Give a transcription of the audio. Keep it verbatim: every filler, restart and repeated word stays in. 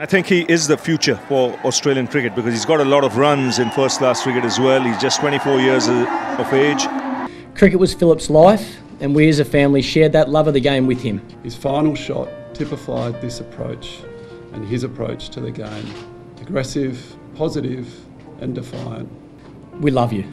I think he is the future for Australian cricket because he's got a lot of runs in first-class cricket as well. He's just twenty-four years of age. Cricket was Philip's life, and we as a family shared that love of the game with him. His final shot typified this approach and his approach to the game. Aggressive, positive and defiant. We love you.